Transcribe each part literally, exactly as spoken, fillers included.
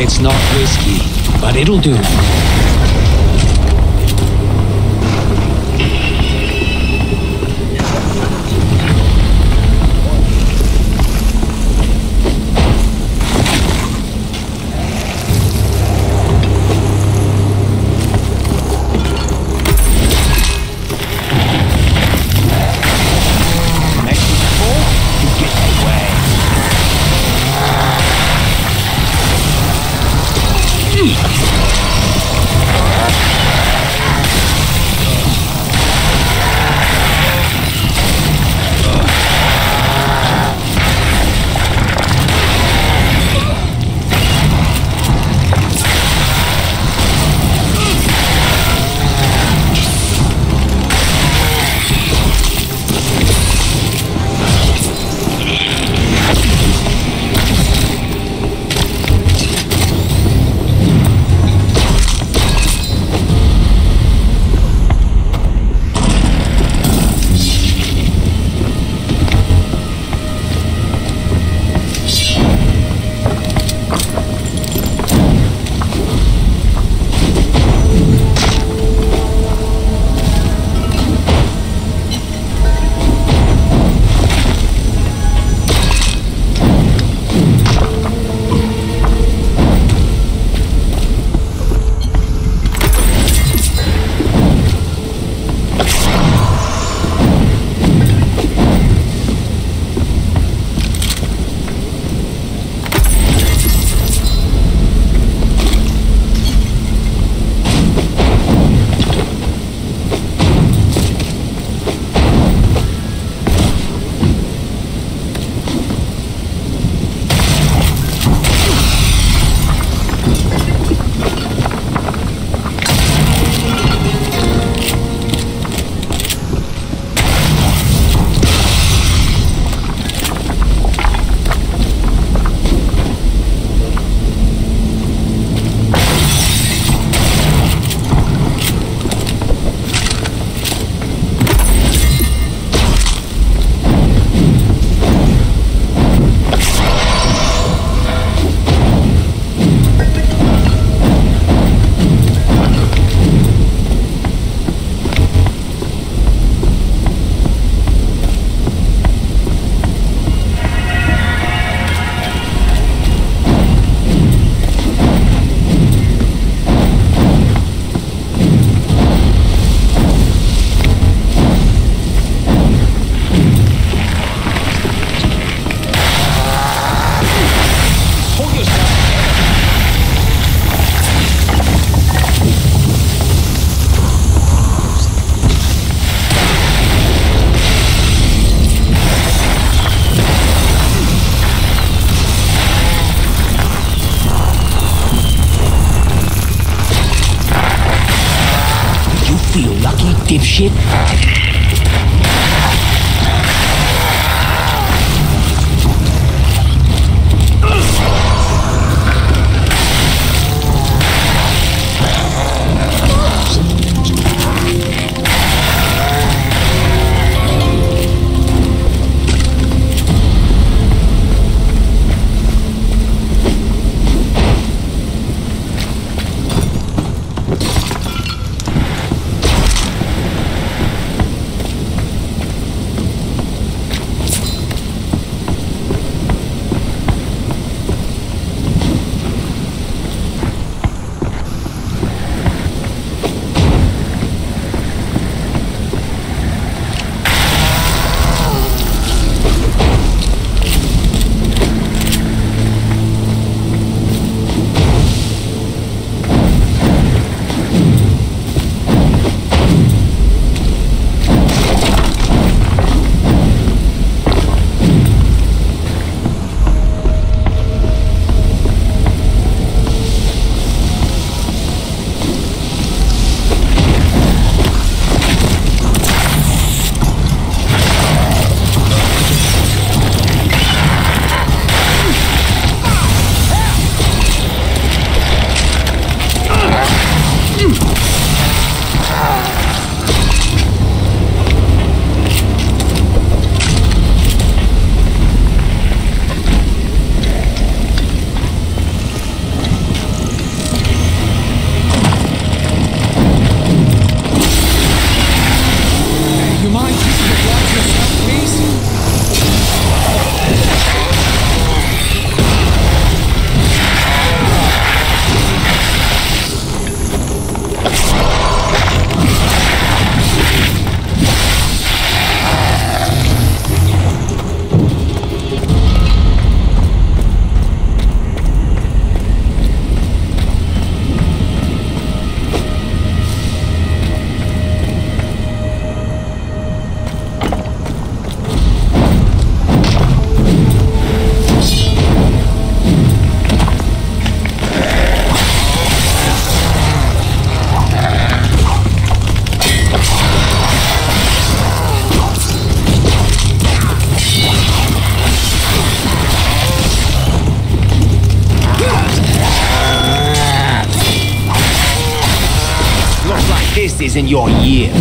It's not risky, but it'll do. dipshit. This is in your year.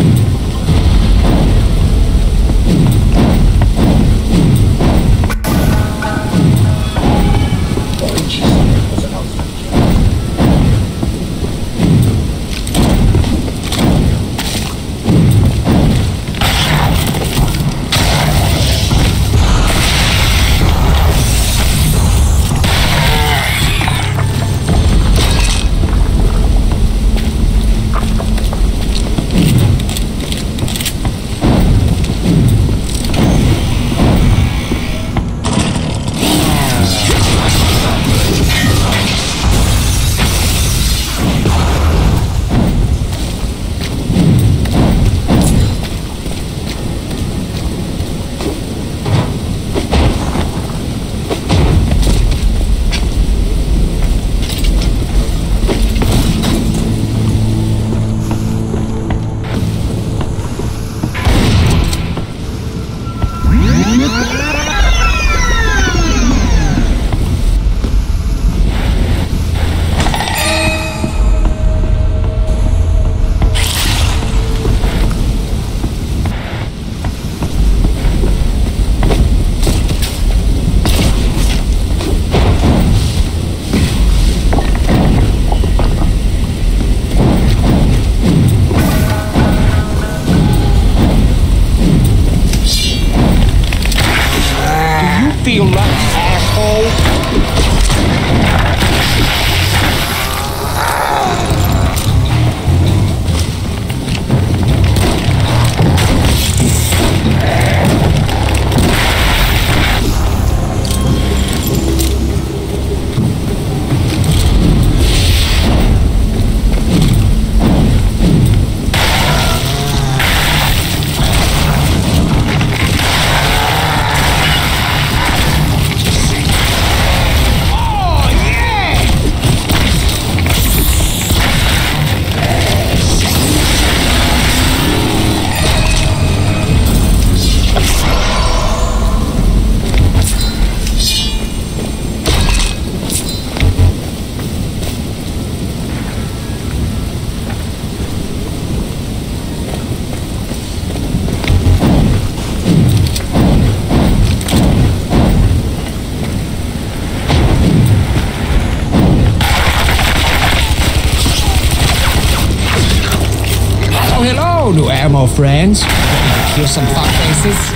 to ammo, friends. Ready to kill some fuck faces?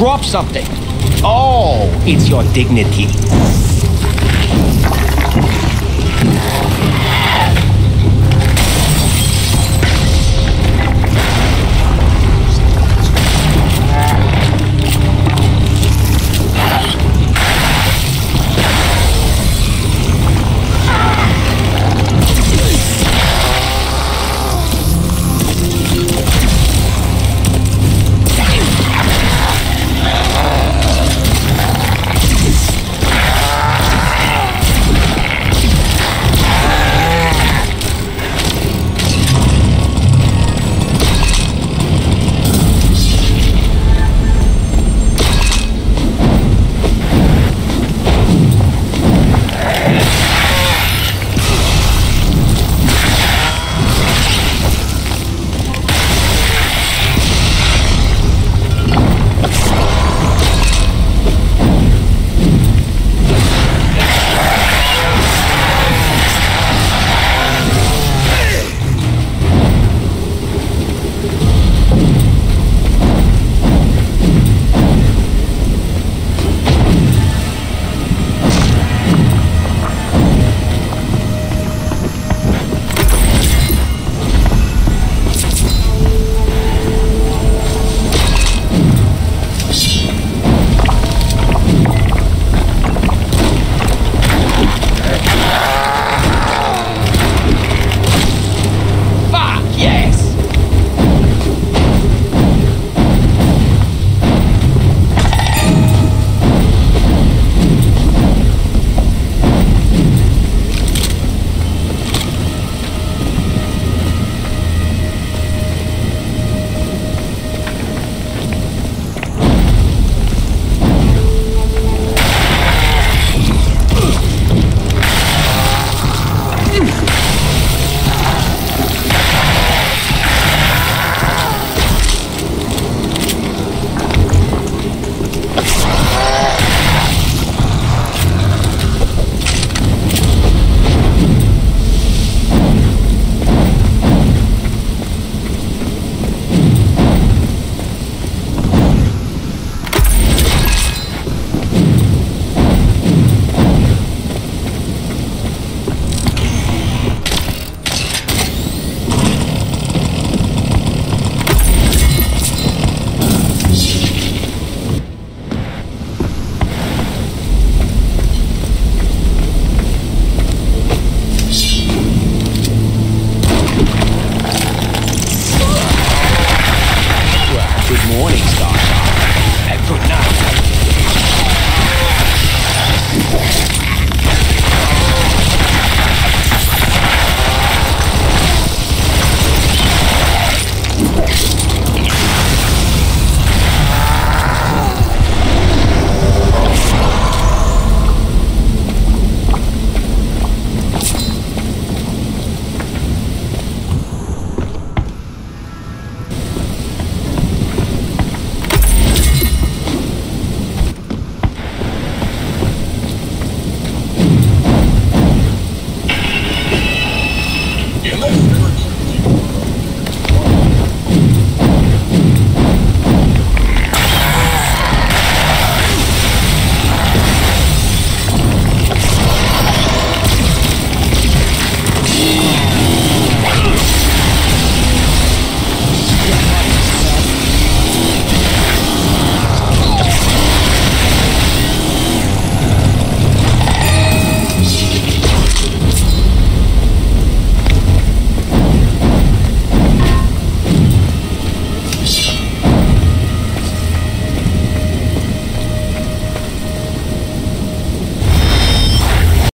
Drop something. Oh, it's your dignity.